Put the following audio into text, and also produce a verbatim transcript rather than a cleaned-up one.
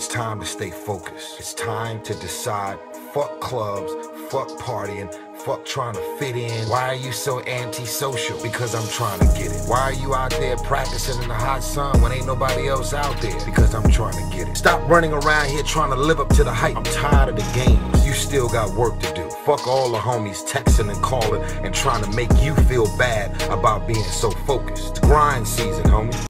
It's time to stay focused. It's time to decide, fuck clubs, fuck partying, fuck trying to fit in. Why are you so antisocial? Because I'm trying to get it. Why are you out there practicing in the hot sun when ain't nobody else out there? Because I'm trying to get it. Stop running around here trying to live up to the hype. I'm tired of the games. You still got work to do. Fuck all the homies texting and calling and trying to make you feel bad about being so focused. Grind season, homie.